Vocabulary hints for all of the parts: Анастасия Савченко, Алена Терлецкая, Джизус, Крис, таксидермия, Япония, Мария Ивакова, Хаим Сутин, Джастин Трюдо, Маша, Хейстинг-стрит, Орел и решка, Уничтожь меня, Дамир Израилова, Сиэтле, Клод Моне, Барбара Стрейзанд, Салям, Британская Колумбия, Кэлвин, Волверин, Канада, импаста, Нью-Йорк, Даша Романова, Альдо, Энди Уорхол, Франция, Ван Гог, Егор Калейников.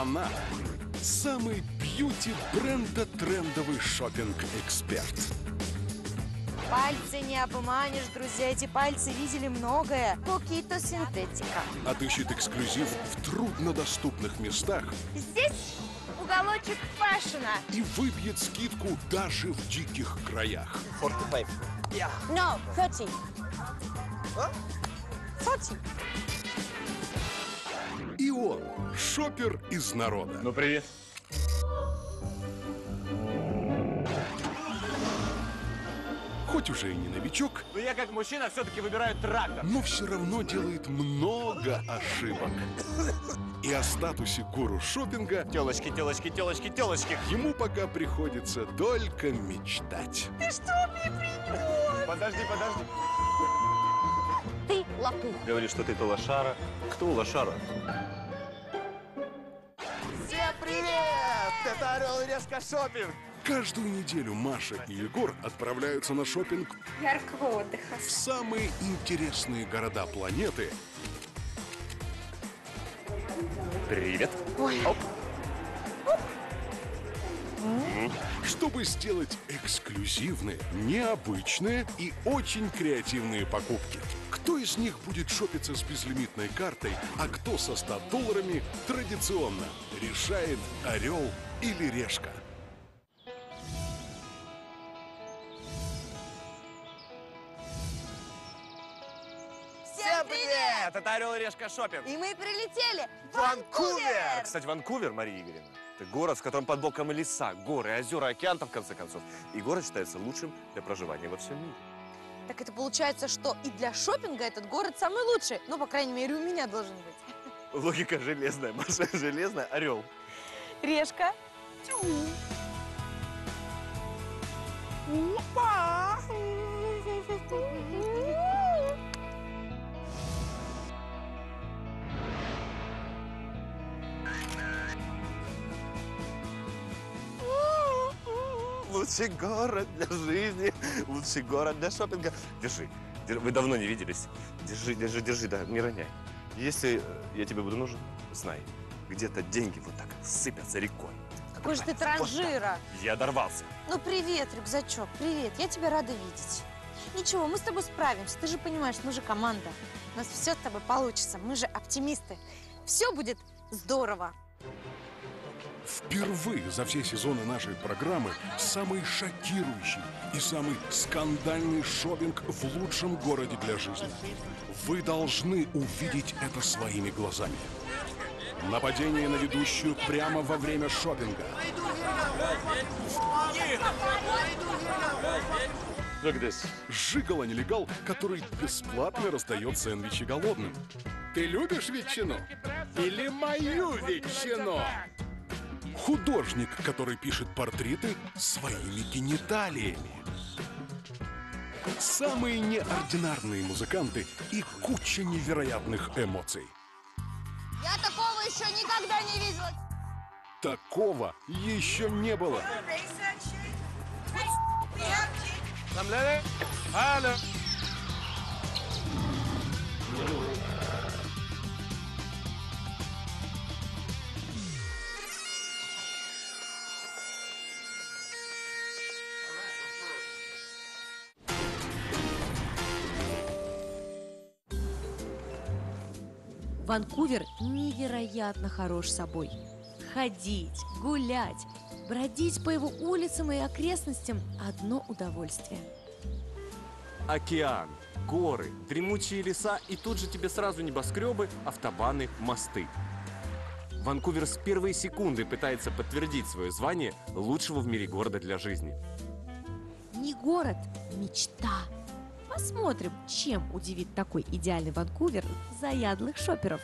Она – самый бьюти-бренда трендовый шопинг-эксперт. Пальцы не обманешь, друзья. Эти пальцы видели многое. Кокито синтетика. Отыщет эксклюзив в труднодоступных местах. Здесь уголочек фэшена. И выбьет скидку даже в диких краях. 45. Yeah. No, 30. What? 40. И он, шопер из народа. Ну, привет. Хоть уже и не новичок, но я как мужчина все-таки выбираю трактор. Но все равно делает много ошибок. И о статусе гуру шопинга телочки ему пока приходится только мечтать. Ты что мне принес? Подожди. Ты лопух. Говоришь, что ты-то лошара. Кто лошара? Всем привет! Это Орел и решка шопинг. Каждую неделю Маша и Егор отправляются на шопинг яркого отдыха в самые интересные города планеты. Привет. Ой. Оп. Оп. Чтобы сделать эксклюзивные, необычные и очень креативные покупки. Кто из них будет шопиться с безлимитной картой, а кто со $100, традиционно решает Орел или решка. Привет! Это Орел и решка шопинг. И мы прилетели в Ванкувер! Кстати, Ванкувер, Мария Игоревна, это город, в котором под боком леса, горы, озера, океан-то, в конце концов. И город считается лучшим для проживания во всем мире. Так это получается, что и для шопинга этот город самый лучший. Ну, по крайней мере, у меня должен быть. Логика железная, Маша, железная. Орел. Решка. Опа! Лучший город для жизни, лучший город для шопинга. Держи. Вы давно не виделись. Держи, да, не роняй. Если я тебе буду нужен, знай, где-то деньги вот так сыпятся рекой. Какой же ты транжира. Вот я дорвался. Ну привет, рюкзачок, привет, я тебя рада видеть. Ничего, мы с тобой справимся, ты же понимаешь, мы же команда. У нас все с тобой получится, мы же оптимисты. Все будет здорово. Впервые за все сезоны нашей программы самый шокирующий и самый скандальный шопинг в лучшем городе для жизни. Вы должны увидеть это своими глазами. Нападение на ведущую прямо во время шопинга. Жигало-нелегал, который бесплатно раздает сэндвичи голодным. Ты любишь ветчину? Или мою ветчину? Художник, который пишет портреты своими гениталиями. Самые неординарные музыканты и куча невероятных эмоций. Я такого еще никогда не видела. Такого еще не было. Ванкувер невероятно хорош собой. Ходить, гулять, бродить по его улицам и окрестностям – одно удовольствие. Океан, горы, дремучие леса и тут же тебе сразу небоскребы, автобаны, мосты. Ванкувер с первой секунды пытается подтвердить свое звание лучшего в мире города для жизни. Не город, мечта. Посмотрим, чем удивит такой идеальный Ванкувер заядлых шоперов.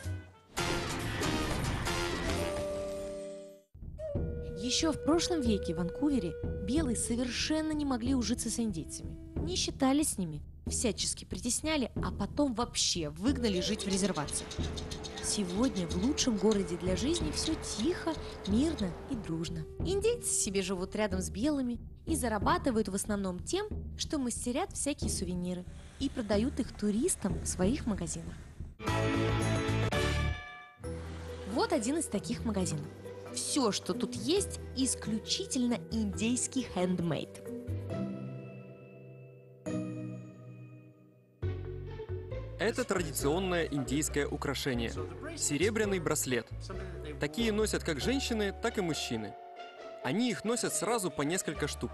Еще в прошлом веке в Ванкувере белые совершенно не могли ужиться с индейцами. Не считались с ними, всячески притесняли, а потом вообще выгнали жить в резервации. Сегодня в лучшем городе для жизни все тихо, мирно и дружно. Индейцы себе живут рядом с белыми и зарабатывают в основном тем, что мастерят всякие сувениры и продают их туристам в своих магазинах. Вот один из таких магазинов. все, что тут есть, исключительно индейский хендмейд. Это традиционное индийское украшение — серебряный браслет. Такие носят как женщины, так и мужчины. Они их носят сразу по несколько штук.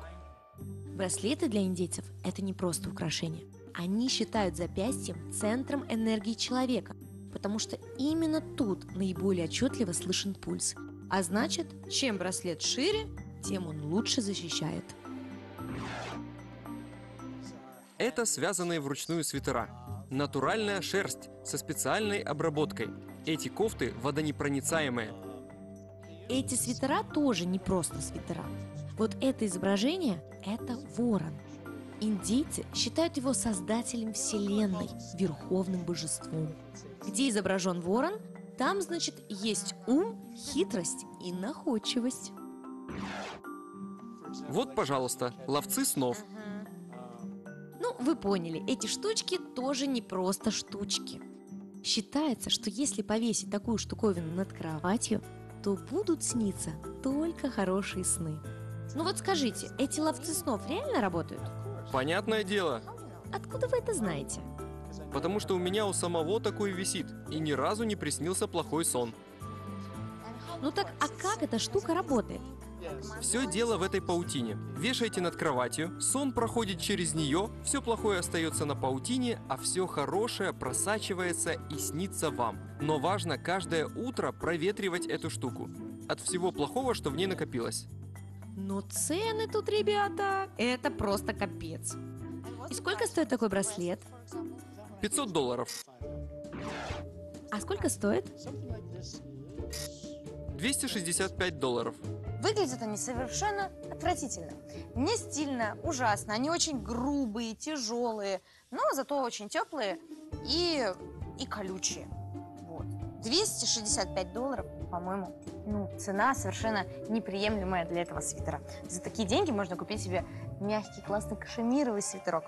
Браслеты для индейцев — это не просто украшение. Они считают запястье центром энергии человека, потому что именно тут наиболее отчетливо слышен пульс. А значит, чем браслет шире, тем он лучше защищает. Это связанные вручную свитера. Натуральная шерсть со специальной обработкой. Эти кофты водонепроницаемые. Эти свитера тоже не просто свитера. Вот это изображение – это ворон. Индейцы считают его создателем Вселенной, верховным божеством. Где изображен ворон, там, значит, есть ум, хитрость и находчивость. Вот, пожалуйста, ловцы снов. Ну, вы поняли, эти штучки тоже не просто штучки. Считается, что если повесить такую штуковину над кроватью, то будут сниться только хорошие сны. Ну вот скажите, эти ловцы снов реально работают? Понятное дело. Откуда вы это знаете? Потому что у меня у самого такой висит, и ни разу не приснился плохой сон. Ну так, а как эта штука работает? Все дело в этой паутине. Вешайте над кроватью, сон проходит через нее, все плохое остается на паутине, а все хорошее просачивается и снится вам. Но важно каждое утро проветривать эту штуку от всего плохого, что в ней накопилось. Но цены тут, ребята, это просто капец. И сколько стоит такой браслет? $500. А сколько стоит? $265. Выглядят они совершенно отвратительно. Не стильно, ужасно. Они очень грубые, тяжелые, но зато очень теплые и колючие. Вот. $265, по-моему. Ну, цена совершенно неприемлемая для этого свитера. За такие деньги можно купить себе мягкий, классный кашемировый свитерок.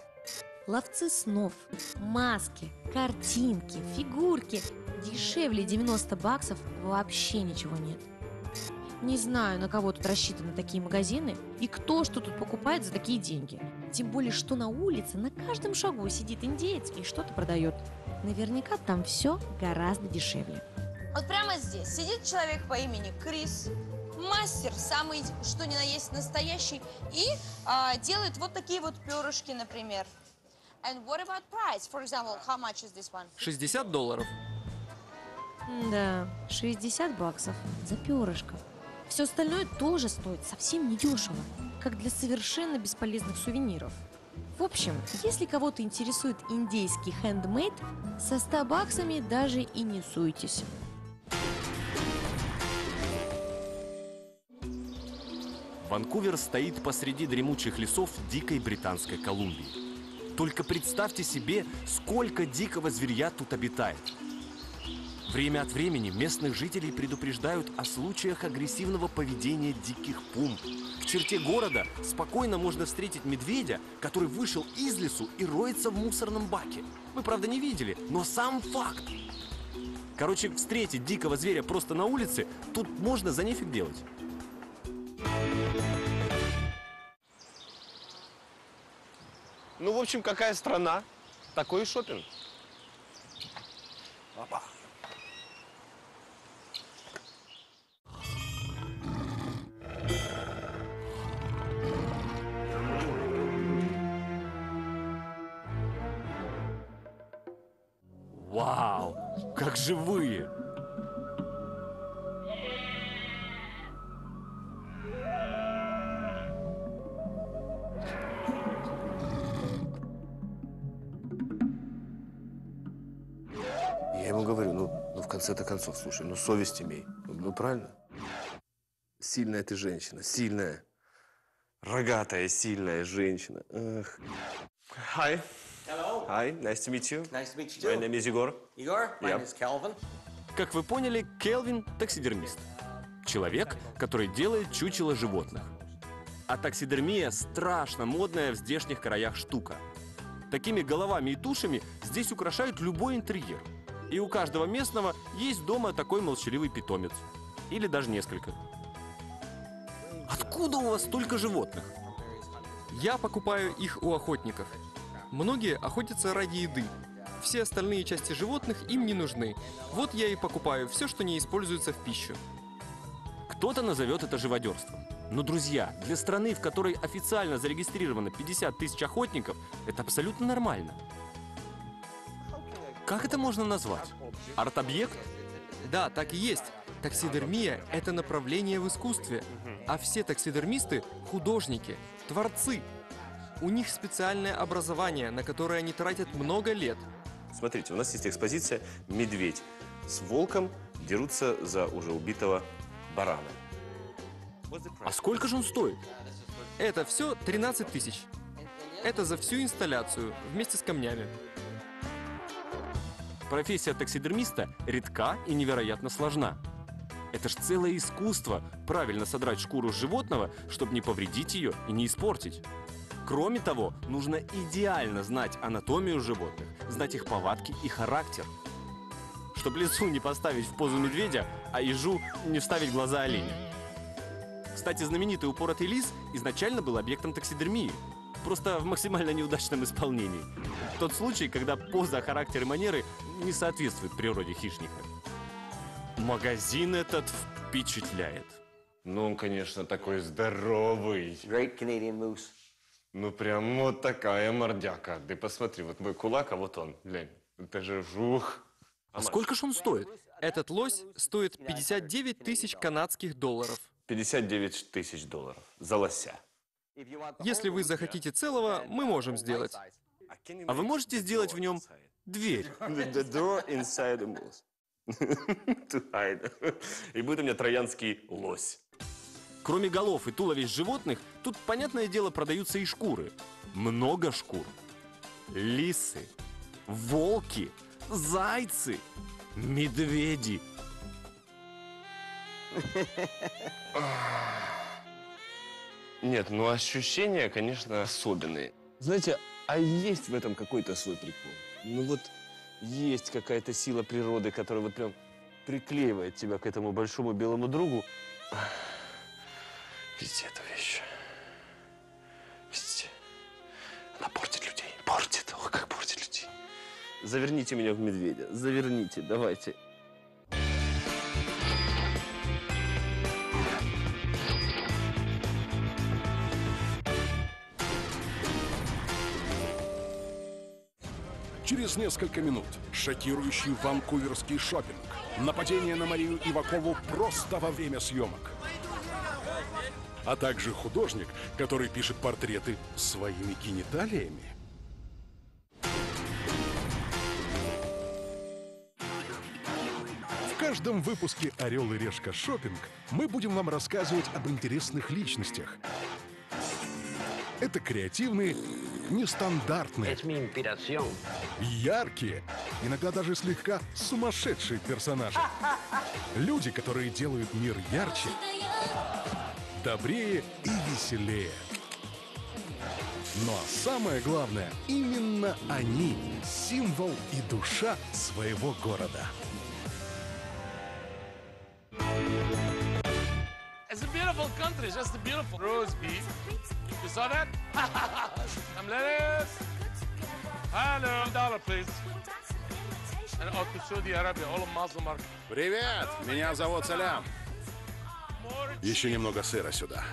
Ловцы снов, маски, картинки, фигурки. Дешевле $90 вообще ничего нет. Не знаю, на кого тут рассчитаны такие магазины и кто что тут покупает за такие деньги. Тем более, что на улице на каждом шагу сидит индеец и что-то продает. Наверняка там все гораздо дешевле. Вот прямо здесь сидит человек по имени Крис, мастер, самый что ни на есть настоящий, и делает вот такие вот перышки, например. And what about price? For example, how much is this one? $60. Да, $60 за перышко. Все остальное тоже стоит совсем недешево, как для совершенно бесполезных сувениров. В общем, если кого-то интересует индейский хендмейд, со $100 даже и не суетесь. Ванкувер стоит посреди дремучих лесов дикой Британской Колумбии. Только представьте себе, сколько дикого зверья тут обитает. Время от времени местных жителей предупреждают о случаях агрессивного поведения диких пум. В черте города спокойно можно встретить медведя, который вышел из лесу и роется в мусорном баке. Мы, правда, не видели, но сам факт. Короче, встретить дикого зверя просто на улице тут можно за нефиг делать. Ну, в общем, какая страна, такой и шопинг. Опа. Вау, как живые! Я ему говорю, ну в конце-то концов, слушай, ну совесть имей. Ну правильно? Сильная ты женщина, сильная. Рогатая, сильная женщина. Эх. Hi. Hello. Hi, nice to meet you. Nice to meet you too. My name is Егор. Егор, my name is Calvin. Как вы поняли, Кэлвин – таксидермист. Человек, который делает чучело животных. А таксидермия – страшно модная в здешних краях штука. Такими головами и тушами здесь украшают любой интерьер. И у каждого местного есть дома такой молчаливый питомец. Или даже несколько. Откуда у вас столько животных? Я покупаю их у охотников. Многие охотятся ради еды. Все остальные части животных им не нужны. Вот я и покупаю все, что не используется в пищу. Кто-то назовет это живодерством. Но, друзья, для страны, в которой официально зарегистрировано 50 тысяч охотников, это абсолютно нормально. Как это можно назвать? Арт-объект? Да, так и есть. Таксидермия – это направление в искусстве. А все таксидермисты – художники, творцы. У них специальное образование, на которое они тратят много лет. Смотрите, у нас есть экспозиция «Медведь с волком дерутся за уже убитого барана». А сколько же он стоит? Это все 13 тысяч. Это за всю инсталляцию, вместе с камнями. Профессия таксидермиста редка и невероятно сложна. Это ж целое искусство – правильно содрать шкуру с животного, чтобы не повредить ее и не испортить. Кроме того, нужно идеально знать анатомию животных, знать их повадки и характер. Чтобы лису не поставить в позу медведя, а ежу не вставить глаза оленя. Кстати, знаменитый упоротый лис изначально был объектом таксидермии, просто в максимально неудачном исполнении. Тот случай, когда поза, характер и манеры не соответствуют природе хищника. Магазин этот впечатляет. Ну, он, конечно, такой здоровый. Great Canadian Moose. Ну, прям вот такая мордяка. Ты посмотри, вот мой кулак, а вот он, глянь, это же жух. А сколько же он стоит? Этот лось стоит 59 тысяч канадских долларов. 59 тысяч долларов за лося. Если вы захотите целого, мы можем сделать. А вы можете сделать в нем дверь? И будет у меня троянский лось. Кроме голов и туловищ животных, тут, понятное дело, продаются и шкуры. Много шкур. Лисы, волки, зайцы, медведи. Нет, ну ощущения, конечно, особенные. Знаете, а есть в этом какой-то свой прикол. Ну вот есть какая-то сила природы, которая вот прям приклеивает тебя к этому большому белому другу. Везде эта вещь. Везде. Она портит людей. Портит. Ох, как портит людей. Заверните меня в медведя. Заверните, давайте. Через несколько минут шокирующий ванкуверский шопинг. Нападение на Марию Ивакову просто во время съемок. А также художник, который пишет портреты своими гениталиями. В каждом выпуске «Орел и решка шопинг» мы будем вам рассказывать об интересных личностях. Это креативные, нестандартные, яркие, иногда даже слегка сумасшедшие персонажи. Люди, которые делают мир ярче, добрее и веселее. Ну а самое главное, именно они – символ и душа своего города. It's a beautiful country, just a beautiful rose beef. You saw that? Some lettuce. Hello, dollar, please. And out to Saudi Arabia, all Muslim market. Привет, меня зовут Салям. Еще немного сыра сюда.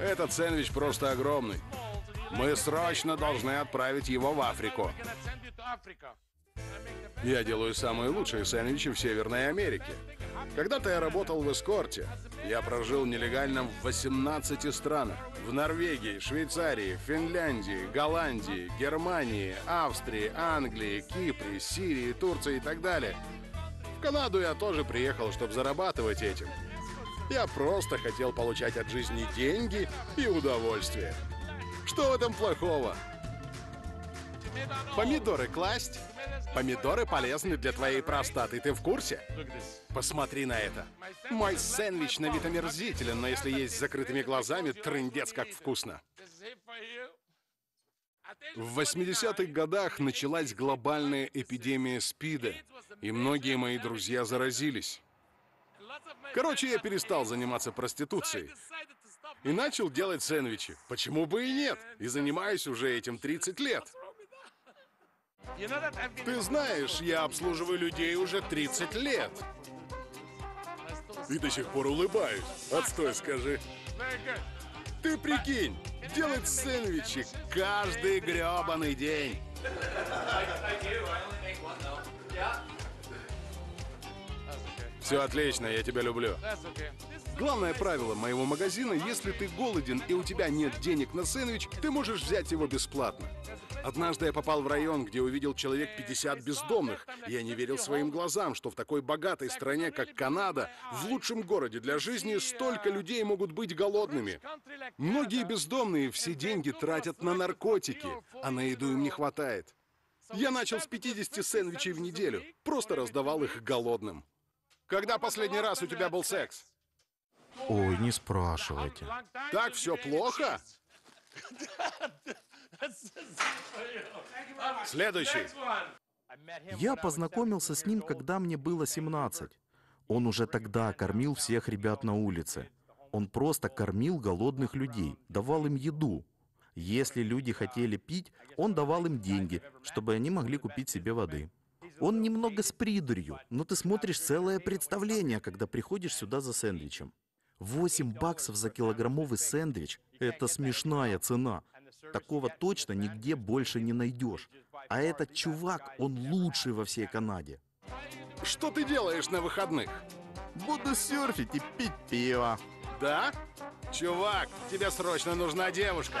Этот сэндвич просто огромный. Мы срочно должны отправить его в Африку. Я делаю самые лучшие сэндвичи в Северной Америке. Когда-то я работал в эскорте. Я прожил нелегально в 18 странах. В Норвегии, Швейцарии, Финляндии, Голландии, Германии, Австрии, Англии, Кипре, Сирии, Турции и так далее. В Канаду я тоже приехал, чтобы зарабатывать этим. Я просто хотел получать от жизни деньги и удовольствие. Что в этом плохого? Помидоры класть? Помидоры полезны для твоей простаты, ты в курсе? Посмотри на это. Мой сэндвич на вид омерзителен, но если есть с закрытыми глазами, трындец как вкусно. В 80-х годах началась глобальная эпидемия СПИДа, и многие мои друзья заразились. Короче, я перестал заниматься проституцией и начал делать сэндвичи. Почему бы и нет? И занимаюсь уже этим 30 лет. Ты знаешь, я обслуживаю людей уже 30 лет. И до сих пор улыбаюсь. Отстой, скажи. Ты прикинь, делать сэндвичи каждый грёбаный день. Все отлично, я тебя люблю. Главное правило моего магазина: если ты голоден и у тебя нет денег на сэндвич, ты можешь взять его бесплатно. Однажды я попал в район, где увидел человек 50 бездомных. Я не верил своим глазам, что в такой богатой стране, как Канада, в лучшем городе для жизни, столько людей могут быть голодными. Многие бездомные все деньги тратят на наркотики, а на еду им не хватает. Я начал с 50 сэндвичей в неделю, просто раздавал их голодным. Когда последний раз у тебя был секс? Ой, не спрашивайте. Так все плохо? Следующий. Я познакомился с ним, когда мне было 17. Он уже тогда кормил всех ребят на улице. Он просто кормил голодных людей, давал им еду. Если люди хотели пить, он давал им деньги, чтобы они могли купить себе воды. Он немного с придурью, но ты смотришь целое представление, когда приходишь сюда за сэндвичем. 8 баксов за килограммовый сэндвич — это смешная цена. Такого точно нигде больше не найдешь. А этот чувак, он лучший во всей Канаде. Что ты делаешь на выходных? Буду серфить и пить пиво. Да? Чувак, тебе срочно нужна девушка.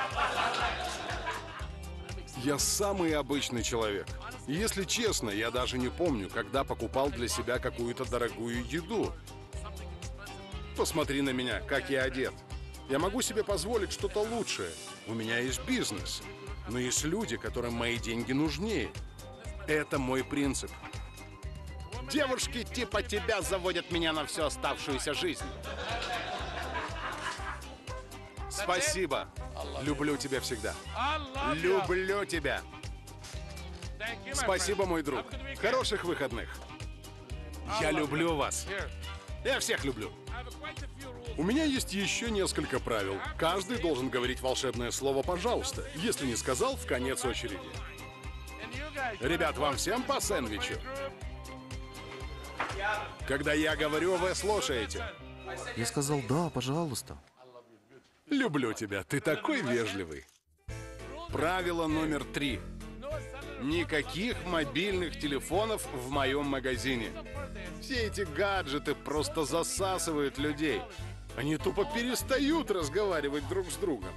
Я самый обычный человек. Если честно, я даже не помню, когда покупал для себя какую-то дорогую еду. Посмотри на меня, как я одет. Я могу себе позволить что-то лучшее. У меня есть бизнес. Но есть люди, которым мои деньги нужнее. Это мой принцип. Девушки типа тебя заводят меня на всю оставшуюся жизнь. Спасибо. Люблю тебя всегда. Люблю тебя. Спасибо, мой друг. Хороших выходных. Я люблю вас. Я всех люблю. У меня есть еще несколько правил. Каждый должен говорить волшебное слово «пожалуйста», если не сказал, в конец очереди. Ребят, вам всем по сэндвичу. Когда я говорю, вы слушаете. Я сказал «да, пожалуйста». Люблю тебя, ты такой вежливый. Правило номер 3. Никаких мобильных телефонов в моем магазине. Все эти гаджеты просто засасывают людей. Они тупо перестают разговаривать друг с другом.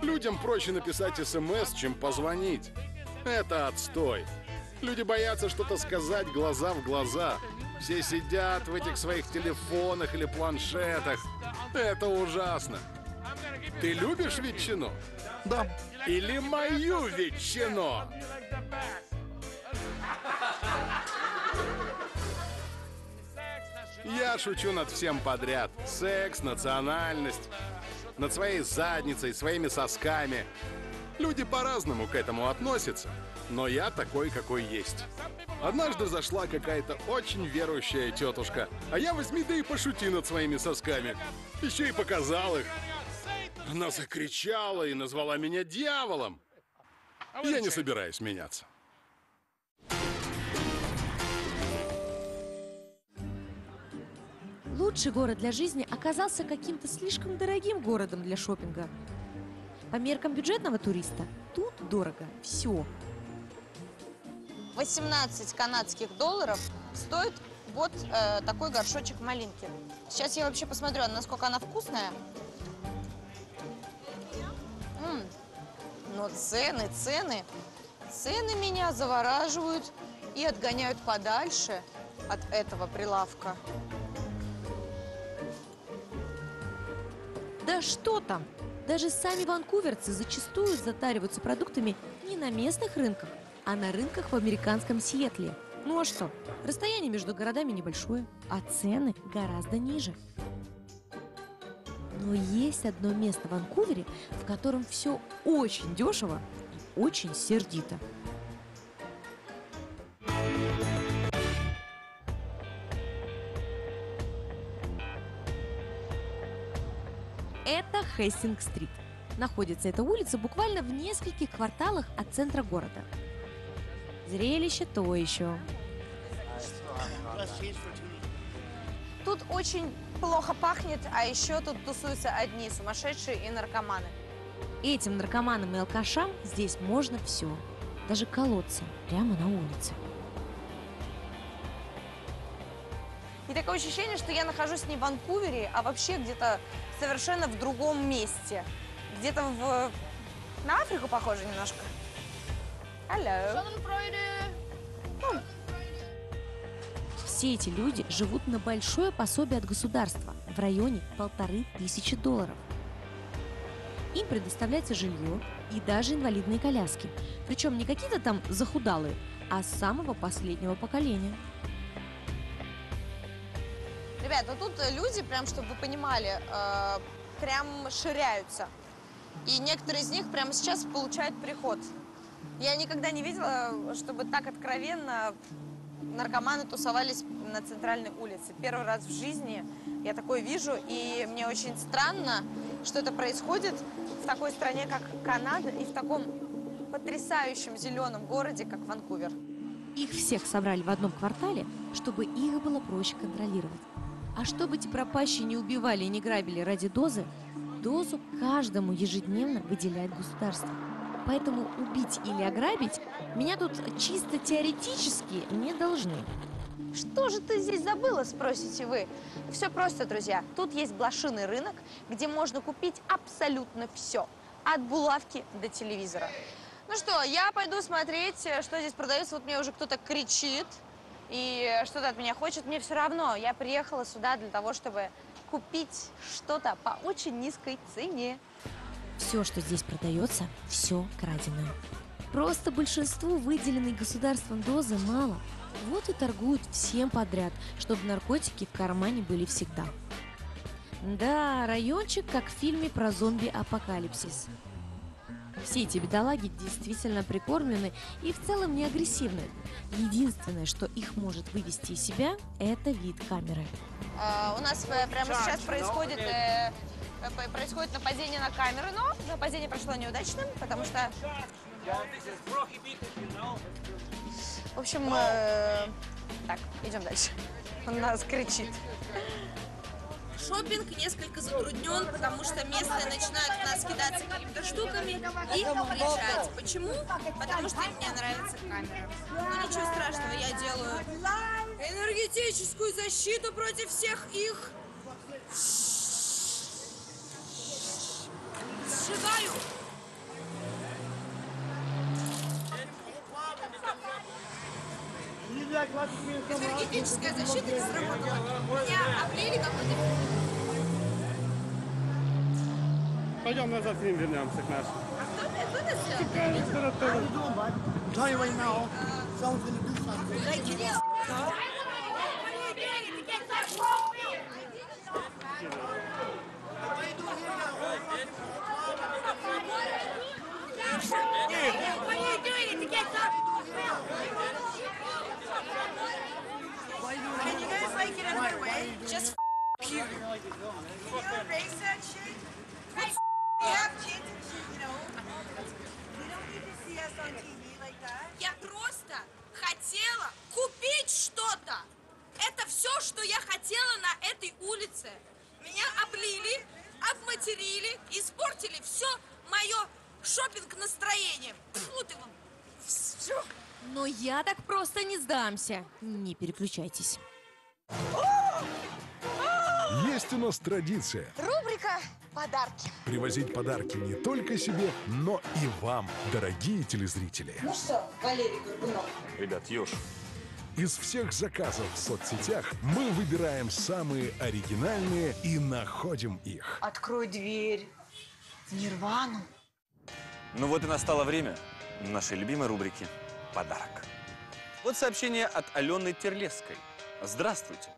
Людям проще написать СМС, чем позвонить. Это отстой. Люди боятся что-то сказать глаза в глаза. Все сидят в этих своих телефонах или планшетах. Это ужасно. Ты любишь ветчину? Да. Или мою ветчину? Я шучу над всем подряд. Секс, национальность, над своей задницей, своими сосками. Люди по-разному к этому относятся, но я такой, какой есть. Однажды зашла какая-то очень верующая тетушка, а я возьми да и пошути над своими сосками. Еще и показал их. Она закричала и назвала меня дьяволом. Я не собираюсь меняться. Лучший город для жизни оказался каким-то слишком дорогим городом для шопинга. По меркам бюджетного туриста тут дорого все. 18 канадских долларов стоит вот такой горшочек малинки. Сейчас я вообще посмотрю, насколько она вкусная. Но цены меня завораживают и отгоняют подальше от этого прилавка. Да что там! Даже сами ванкуверцы зачастую затариваются продуктами не на местных рынках, а на рынках в американском Сиэтле. Ну а что? Расстояние между городами небольшое, а цены гораздо ниже. Но есть одно место в Ванкувере, в котором все очень дешево и очень сердито. Это Хейстинг-стрит. Находится эта улица буквально в нескольких кварталах от центра города. Зрелище то еще. Тут очень плохо пахнет, а еще тут тусуются одни сумасшедшие и наркоманы. Этим наркоманам и алкашам здесь можно все. Даже колоться прямо на улице. И такое ощущение, что я нахожусь не в Ванкувере, а вообще где-то совершенно в другом месте. Где-то на Африку похоже немножко. Алло. Все эти люди живут на большое пособие от государства в районе 1500 долларов. Им предоставляется жилье и даже инвалидные коляски. Причем не какие-то там захудалые, а самого последнего поколения. Ребята, ну тут люди, прям, чтобы вы понимали, прям ширяются. И некоторые из них прямо сейчас получают приход. Я никогда не видела, чтобы так откровенно наркоманы тусовались на центральной улице. Первый раз в жизни я такое вижу, и мне очень странно, что это происходит в такой стране, как Канада, и в таком потрясающем зеленом городе, как Ванкувер. Их всех собрали в одном квартале, чтобы их было проще контролировать. А чтобы эти пропащие не убивали и не грабили ради дозы, дозу каждому ежедневно выделяет государство. Поэтому убить или ограбить меня тут чисто теоретически не должны. Что же ты здесь забыла, спросите вы? Все просто, друзья. Тут есть блошиный рынок, где можно купить абсолютно все. От булавки до телевизора. Ну что, я пойду смотреть, что здесь продается. Вот мне уже кто-то кричит и что-то от меня хочет. Мне все равно. Я приехала сюда для того, чтобы купить что-то по очень низкой цене. Все, что здесь продается, все краденое. Просто большинству выделенной государством дозы мало. Вот и торгуют всем подряд, чтобы наркотики в кармане были всегда. Да, райончик, как в фильме про зомби-апокалипсис. Все эти бедолаги действительно прикормлены и в целом не агрессивны. Единственное, что их может вывести из себя, это вид камеры. У нас прямо сейчас происходит нападение на камеру, но нападение прошло неудачным, потому что... В общем, так, идем дальше. Он нас кричит. Шопинг несколько затруднен, потому что местные начинают в нас кидаться какими-то штуками и приезжать. Почему? Потому что мне нравится камера. Но ничего страшного, я делаю энергетическую защиту против всех их. Сжигаю! Энергетическая защита не сработала. Меня облили какой-то... Пойдем назад к ним вернемся, к нашим. А кто это сделал? Я просто хотела купить что-то. Это все, что я хотела на этой улице. Меня облили, обматерили, испортили все мое шопинг-настроение. Фу ты вам. Все. Но я так просто не сдамся. Не переключайтесь. Есть у нас традиция. Рубрика «Подарки». Привозить подарки не только себе, но и вам, дорогие телезрители. Ну что, Валерий Горбунов? Ребят, Юж. Из всех заказов в соцсетях мы выбираем самые оригинальные и находим их. Открой дверь в нирвану. Ну вот и настало время нашей любимой рубрики «Подарок». Вот сообщение от Алены Терлецкой. Здравствуйте.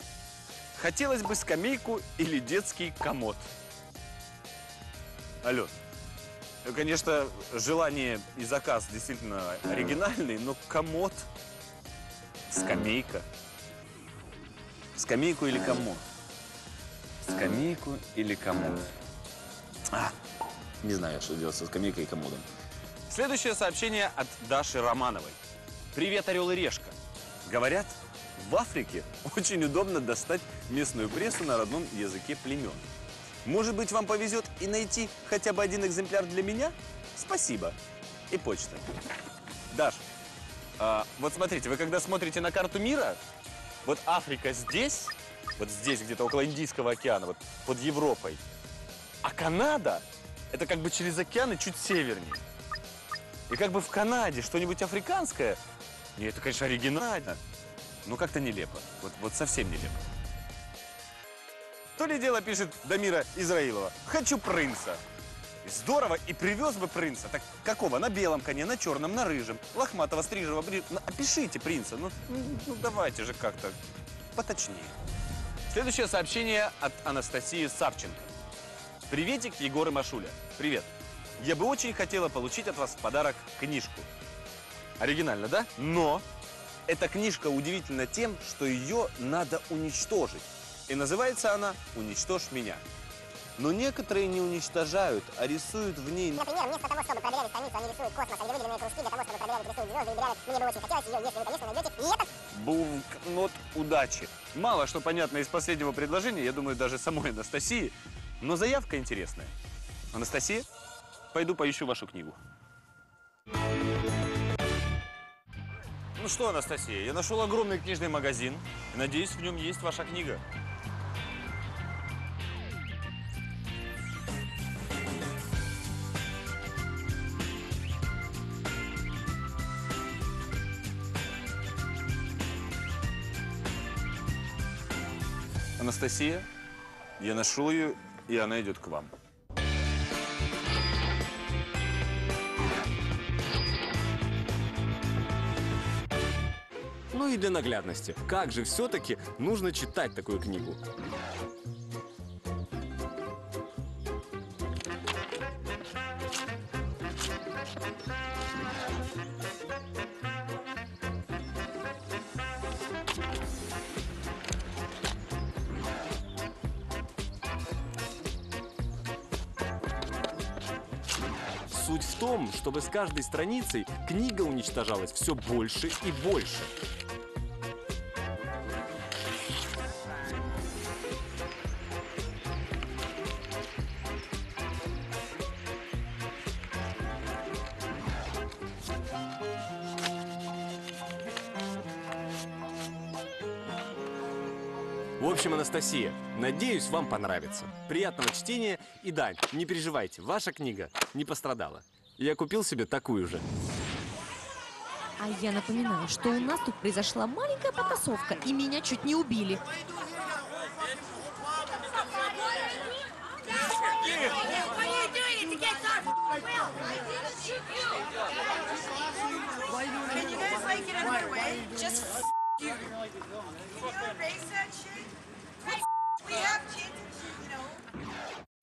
Хотелось бы скамейку или детский комод. Алло. Конечно, желание и заказ действительно оригинальный, но комод, скамейка. Скамейку или комод? Скамейку или комод? Не знаю, что делать со скамейкой и комодом. Следующее сообщение от Даши Романовой. Привет, Орел и решка. Говорят, в Африке очень удобно достать местную прессу на родном языке племен. Может быть, вам повезет и найти хотя бы один экземпляр для меня? Спасибо. И почта. Даш, вот смотрите, вы когда смотрите на карту мира, вот Африка здесь где-то около Индийского океана, вот под Европой. А Канада, это как бы через океан и чуть севернее. И как бы в Канаде что-нибудь африканское, не, это, конечно, оригинально, но как-то нелепо, вот совсем нелепо. То ли дело пишет Дамира Израилова. Хочу принца. Здорово, и привез бы принца. Так какого? На белом коне, на черном, на рыжем, лохматого, стрижего, опишите принца, ну давайте же как-то поточнее. Следующее сообщение от Анастасии Савченко. Приветик, Егор и Машуля. Привет. Я бы очень хотела получить от вас в подарок книжку. Оригинально, да? Но эта книжка удивительна тем, что ее надо уничтожить. И называется она «Уничтожь меня». Но некоторые не уничтожают, а рисуют в ней... Например, вместо того, чтобы проверять страницу, они рисуют космос, они выделенные кружки для того, чтобы проверять, рисуют звезды и бриллианты. Мне бы очень хотелось ее, если вы, конечно, найдете, и это... Блокнот удачи. Мало что понятно из последнего предложения, я думаю, даже самой Анастасии, но заявка интересная. Анастасия, пойду поищу вашу книгу. Ну что, Анастасия, я нашел огромный книжный магазин, и надеюсь, в нем есть ваша книга. Анастасия, я нашел ее, и она идет к вам. Ну и для наглядности, как же все-таки нужно читать такую книгу? Суть в том, чтобы с каждой страницей книга уничтожалась все больше и больше. В общем, Анастасия, надеюсь, вам понравится. Приятного чтения. И да, не переживайте, ваша книга не пострадала. Я купил себе такую же. А я напоминаю, что у нас тут произошла маленькая потасовка, и меня чуть не убили.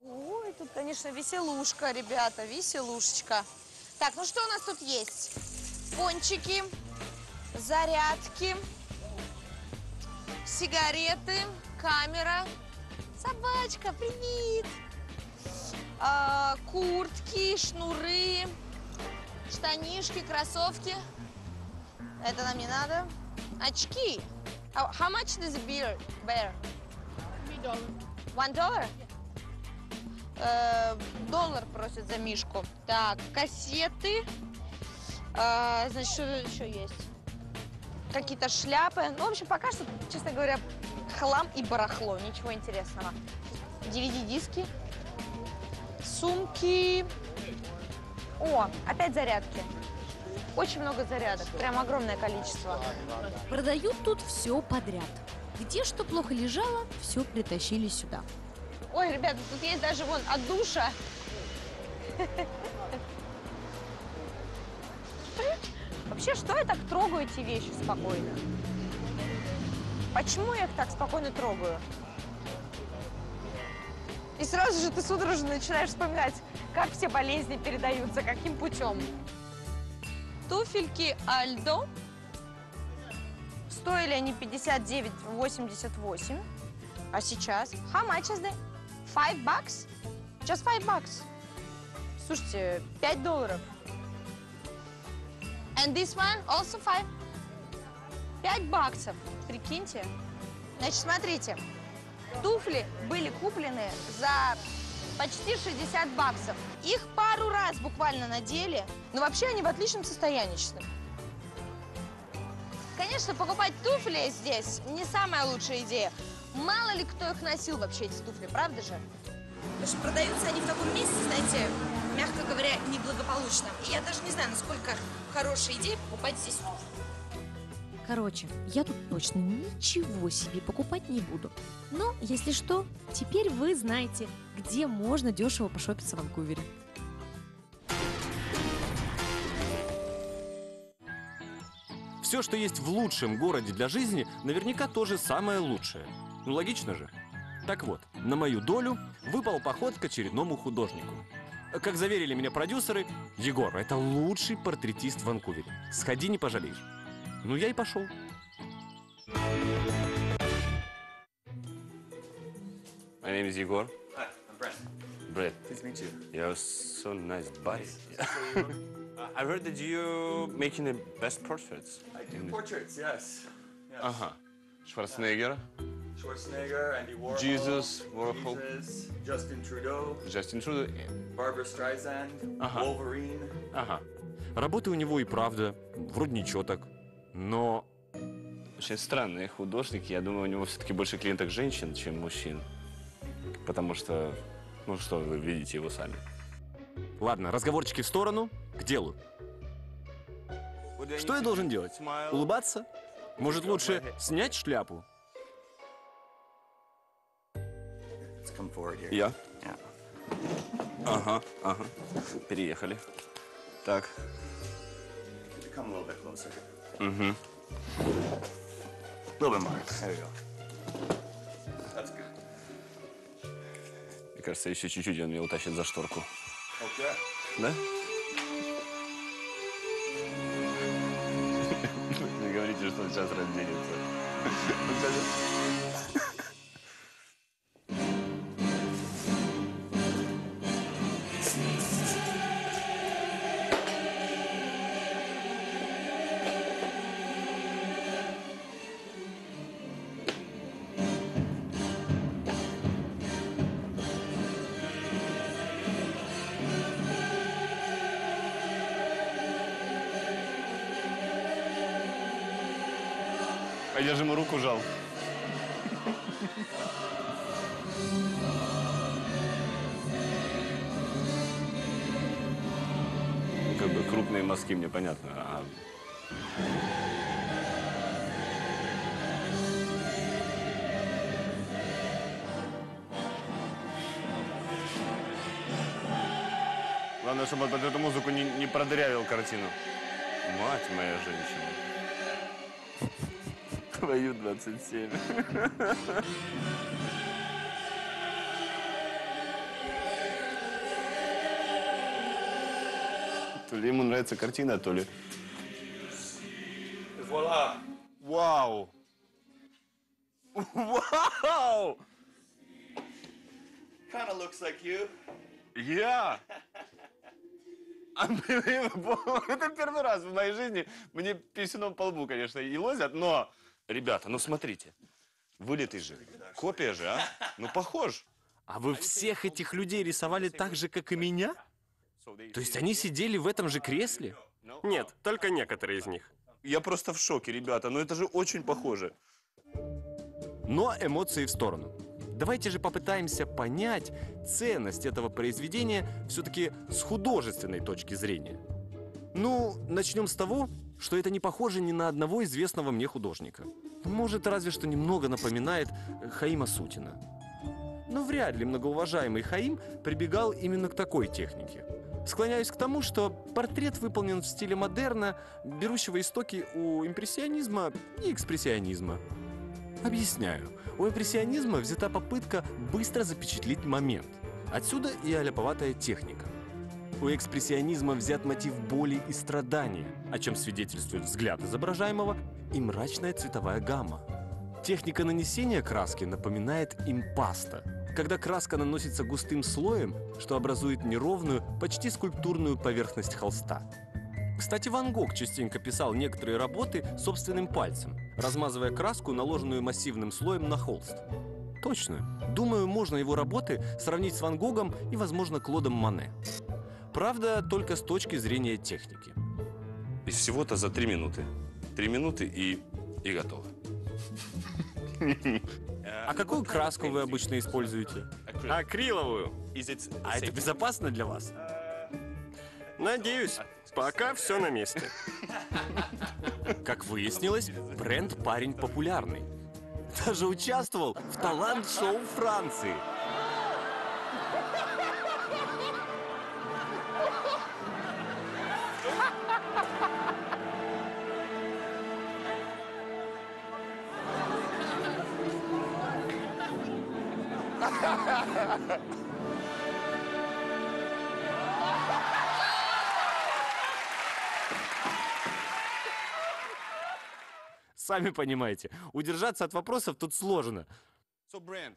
Ой, тут, конечно, веселушка, ребята, веселушечка. Так, ну что у нас тут есть? Пончики, зарядки, сигареты, камера, собачка, привет! Куртки, шнуры, штанишки, кроссовки. Это нам не надо. Очки. How much does a beer bear? $1? Доллар просят за мишку. Так, кассеты. Значит, что еще есть? Какие-то шляпы. Ну, в общем, пока что, честно говоря, хлам и барахло. Ничего интересного. DVD-диски. Сумки. О, опять зарядки. Очень много зарядок, прям огромное количество. Продают тут все подряд. Где что плохо лежало, все притащили сюда. Ой, ребята, тут есть даже вон от душа. Вообще, что я так трогаю эти вещи спокойно? Почему я их так спокойно трогаю? И сразу же ты судорожно начинаешь вспоминать, как все болезни передаются, каким путем. Туфельки Альдо. Стоили они 59,88. А сейчас? How much is the? $5? Just $5. Слушайте, $5. And this one also $5. $5. Прикиньте. Значит, смотрите. Туфли были куплены за почти $60. Их пару раз буквально надели, но вообще они в отличном состоянии, честно. Конечно, покупать туфли здесь не самая лучшая идея. Мало ли кто их носил вообще, эти туфли, правда же? Потому что продаются они в таком месте, знаете, мягко говоря, неблагополучно. И я даже не знаю, насколько хорошая идея покупать здесь туфли. Короче, я тут точно ничего себе покупать не буду. Но, если что, теперь вы знаете, где можно дешево пошопиться в Ванкувере. Все, что есть в лучшем городе для жизни, наверняка тоже самое лучшее. Ну, логично же. Так вот, на мою долю выпал поход к очередному художнику. Как заверили меня продюсеры, Егор, это лучший портретист в Ванкувере. Сходи, не пожалеешь. Ну, я и пошел. My name is Егор. Hi, I'm Brad. Brad. Nice to meet you. You're so nice buddy. I heard that you're making the best portraits. I do portraits, yes. Ага. Шварценеггер. Schwarzenegger, Энди Уорхол, Джизус, Джастин Трюдо, Барбара Стрейзанд, Волверин. Ага. Работы у него и правда, вроде ничего так, но... Очень странный художник, я думаю, у него все-таки больше клиенток женщин, чем мужчин. Потому что, ну что, вы видите его сами. Ладно, разговорчики в сторону, к делу. Что я должен делать? Улыбаться? Может, лучше снять шляпу? Я? Ага, ага. Переехали. Так. Угу. Мне кажется, еще чуть-чуть, он меня утащит за шторку. Да? Вы говорите, что он сейчас разденется. Я же ему руку жал. Как бы крупные мазки мне понятно. А... Главное, чтобы под эту музыку не продырявил картину. Мать моя женщина. Твою 27. То ли ему нравится картина, то ли... Вуаля! Вау! Вау! Kind of looks like you. Yeah! Это первый раз в моей жизни. Мне писюном по лбу, конечно, и лозят, но... Ребята, ну смотрите, вылитый же, копия же, а? Ну похож. А вы всех этих людей рисовали так же, как и меня? То есть они сидели в этом же кресле? Нет, только некоторые из них. Я просто в шоке, ребята, ну это же очень похоже. Но эмоции в сторону. Давайте же попытаемся понять ценность этого произведения все-таки с художественной точки зрения. Ну, начнем с того, что это не похоже ни на одного известного мне художника. Может, разве что немного напоминает Хаима Сутина. Но вряд ли многоуважаемый Хаим прибегал именно к такой технике. Склоняюсь к тому, что портрет выполнен в стиле модерна, берущего истоки у импрессионизма и экспрессионизма. Объясняю. У импрессионизма взята попытка быстро запечатлеть момент. Отсюда и аляповатая техника. У экспрессионизма взят мотив боли и страдания, о чем свидетельствует взгляд изображаемого и мрачная цветовая гамма. Техника нанесения краски напоминает импаста. когда краска наносится густым слоем, что образует неровную, почти скульптурную поверхность холста. Кстати, Ван Гог частенько писал некоторые работы собственным пальцем, размазывая краску, наложенную массивным слоем, на холст. Точно. Думаю, можно его работы сравнить с Ван Гогом и, возможно, Клодом Моне. Правда, только с точки зрения техники. И всего-то за 3 минуты. 3 минуты и готово. А какую краску вы обычно используете? Акриловую. А это безопасно для вас? Надеюсь. Пока все на месте. Как выяснилось, бренд парень популярный. Даже участвовал в талант-шоу Франции. Сами понимаете, удержаться от вопросов тут сложно. Брэд,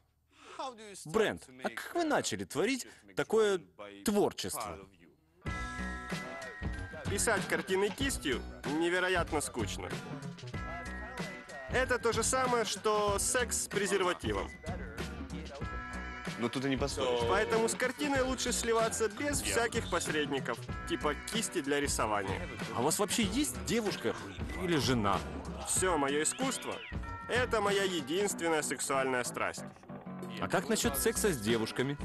а как вы начали творить такое творчество? Писать картины кистью невероятно скучно. Это то же самое, что секс с презервативом. Но тут и не поссоришь. Поэтому с картиной лучше сливаться без всяких посредников, типа кисти для рисования. А у вас вообще есть девушка или жена? Все мое искусство – это моя единственная сексуальная страсть. А как насчет секса с девушками?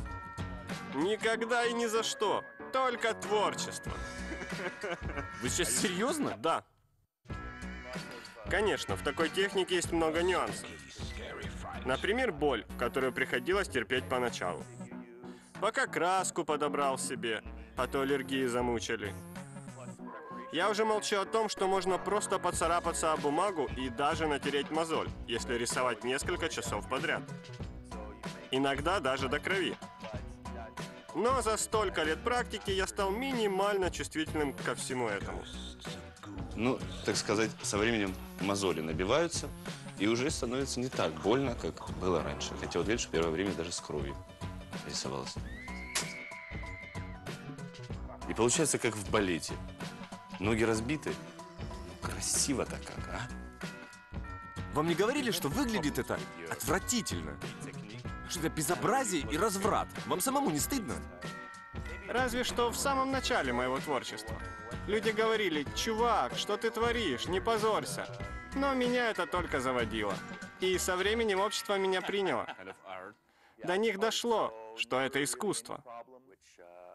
Никогда и ни за что. Только творчество. Вы сейчас серьезно? Да. Конечно, в такой технике есть много нюансов. Например, боль, которую приходилось терпеть поначалу. Пока краску подобрал себе, а то аллергии замучили. Я уже молчу о том, что можно просто поцарапаться о бумагу и даже натереть мозоль, если рисовать несколько часов подряд. Иногда даже до крови. Но за столько лет практики я стал минимально чувствительным ко всему этому. Ну, так сказать, со временем мозоли набиваются, и уже становится не так больно, как было раньше. Хотя вот видишь, в первое время даже с кровью рисовалось. И получается, как в балете. Ноги разбиты. Ну, красиво-то как, а? Вам не говорили, что выглядит это отвратительно? Что это безобразие и разврат. Вам самому не стыдно? Разве что в самом начале моего творчества. Люди говорили: чувак, что ты творишь, не позорься. Но меня это только заводило. И со временем общество меня приняло. До них дошло, что это искусство.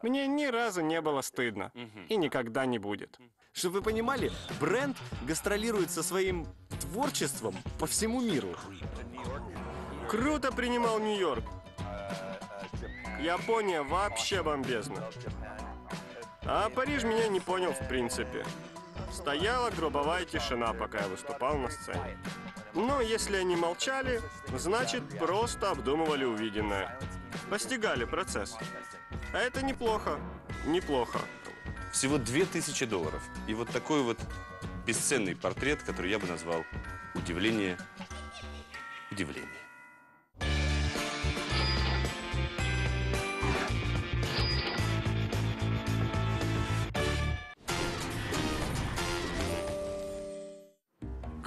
Мне ни разу не было стыдно. И никогда не будет. Чтобы вы понимали, бренд гастролирует со своим творчеством по всему миру. Круто принимал Нью-Йорк. Япония вообще бомбезна. А Париж меня не понял в принципе. Стояла гробовая тишина, пока я выступал на сцене. Но если они молчали, значит, просто обдумывали увиденное. Постигали процесс. А это неплохо. Неплохо. Всего $2000. И вот такой вот бесценный портрет, который я бы назвал «Удивление, удивление».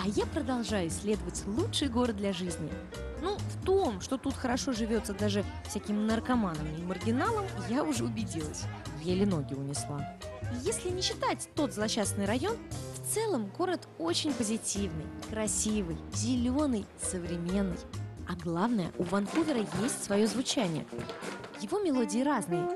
А я продолжаю исследовать лучший город для жизни. Ну, в том, что тут хорошо живется даже всяким наркоманам и маргиналам, я уже убедилась. Еле ноги унесла. Если не считать тот злосчастный район, в целом город очень позитивный, красивый, зеленый, современный. А главное, у Ванкувера есть свое звучание. Его мелодии разные.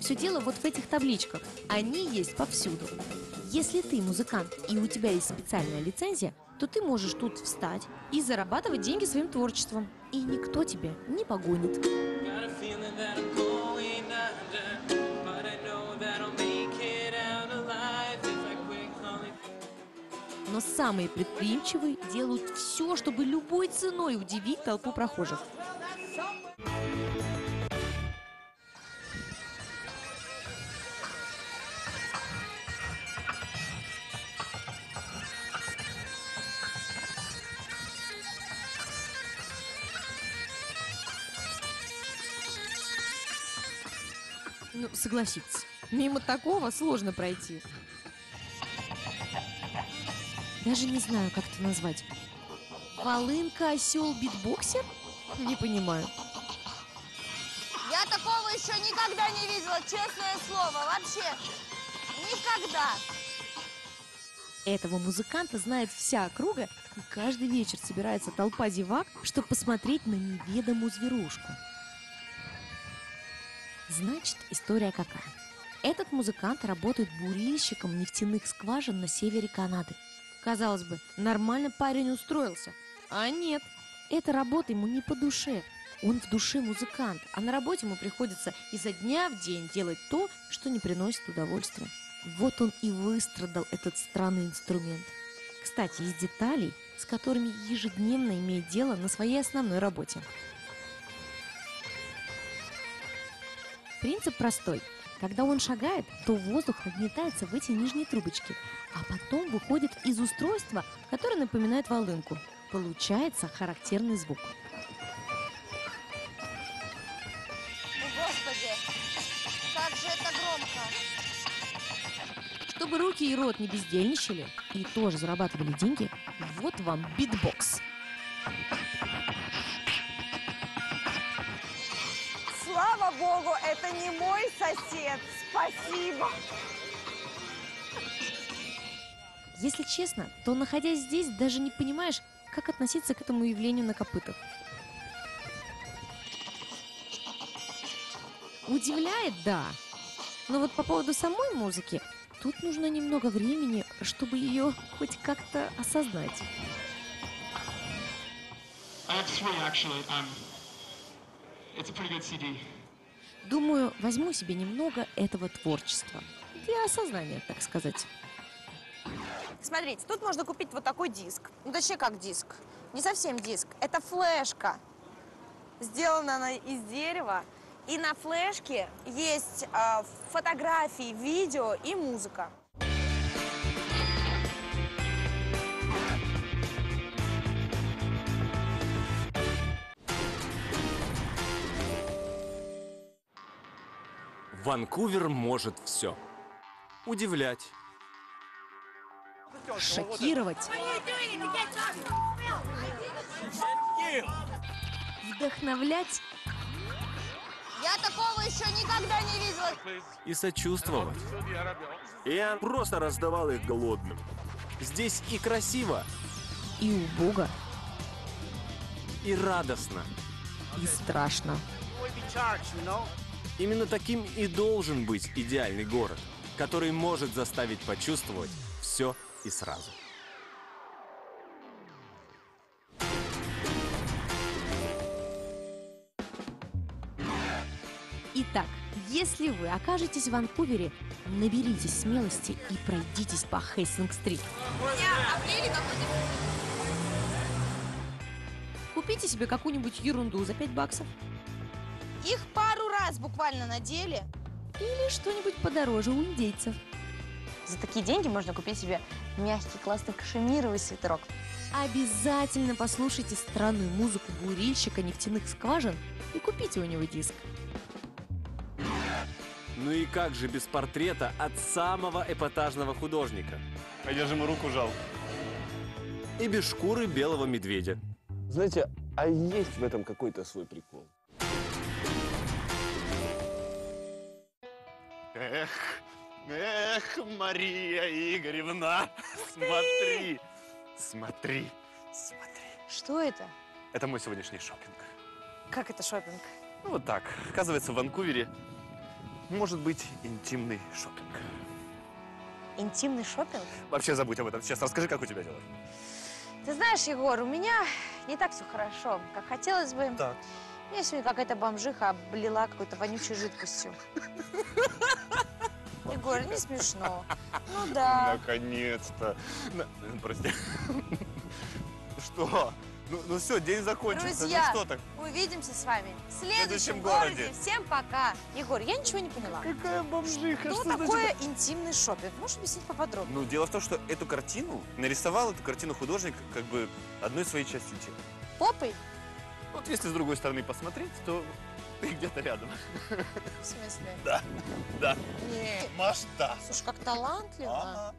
Все дело вот в этих табличках. Они есть повсюду. Если ты музыкант и у тебя есть специальная лицензия, то ты можешь тут встать и зарабатывать деньги своим творчеством. И никто тебя не погонит. но самые предприимчивые делают все, чтобы любой ценой удивить толпу прохожих. Ну, согласитесь, мимо такого сложно пройти. Даже не знаю, как это назвать. Волынка, осел, битбоксер? Не понимаю. Я такого еще никогда не видела, честное слово. Вообще, никогда. Этого музыканта знает вся округа, и каждый вечер собирается толпа зевак, чтобы посмотреть на неведомую зверушку. Значит, история какая? Этот музыкант работает бурильщиком нефтяных скважин на севере Канады. Казалось бы, нормально парень устроился. А нет, эта работа ему не по душе. Он в душе музыкант, а на работе ему приходится изо дня в день делать то, что не приносит удовольствия. Вот он и выстрадал этот странный инструмент. Кстати, из деталей, с которыми ежедневно имеет дело на своей основной работе. Принцип простой. Когда он шагает, то воздух нагнетается в эти нижние трубочки, а потом выходит из устройства, которое напоминает волынку. Получается характерный звук. О, Господи, как же это громко! Чтобы руки и рот не бездельничали и тоже зарабатывали деньги, вот вам битбокс. Слава Богу, это не мой сосед. Спасибо. Если честно, то, находясь здесь, даже не понимаешь, как относиться к этому явлению на копытах. Удивляет, да. Но вот по поводу самой музыки, тут нужно немного времени, чтобы ее хоть как-то осознать. It's a pretty good CD. Думаю, возьму себе немного этого творчества. Для осознания, так сказать. Смотрите, тут можно купить вот такой диск. Ну, точнее, как диск. Не совсем диск. Это флешка. Сделана она из дерева. И на флешке есть фотографии, видео и музыка. Ванкувер может все. Удивлять. Шокировать. Вдохновлять. Я такого еще никогда не видела. И сочувствовать. Я просто раздавал их голодным. Здесь и красиво. И убого. И радостно. И страшно. Именно таким и должен быть идеальный город, который может заставить почувствовать все и сразу. Итак, если вы окажетесь в Ванкувере, наберитесь смелости и пройдитесь по Хейстинг-стрит. Купите себе какую-нибудь ерунду за 5 баксов. Их пару раз буквально надели. Или что-нибудь подороже у индейцев. За такие деньги можно купить себе мягкий классный кашемировый свитерок. Обязательно послушайте странную музыку бурильщика нефтяных скважин и купите у него диск. Ну и как же без портрета от самого эпатажного художника? А я же ему руку жал. И без шкуры белого медведя. Знаете, а есть в этом какой-то свой прикол. Эх, эх, Мария Игоревна, смотри, смотри, смотри. Что это? Это мой сегодняшний шопинг. Как это шопинг? Ну, вот так. Оказывается, в Ванкувере может быть интимный шопинг. Интимный шопинг? Вообще забудь об этом. Сейчас расскажи, как у тебя дела. Ты знаешь, Егор, у меня не так все хорошо, как хотелось бы. Так. Меня сегодня какая-то бомжиха облила какой-то вонючей жидкостью. Егор, не смешно. Ну да. Наконец-то. Прости. Что? Ну все, день закончился. Друзья, ну, что так? Увидимся с вами в следующем городе. Всем пока. Егор, я ничего не поняла. Какая бомжиха. Что такое значит... интимный шопинг? Можешь объяснить поподробнее? Ну, дело в том, что эту картину нарисовал, эту картину художник как бы одной своей частью тела. Попой? Вот если с другой стороны посмотреть, то ты где-то рядом. В смысле? Да. Да. Нет. Маш, да. Слушай, как талантливо.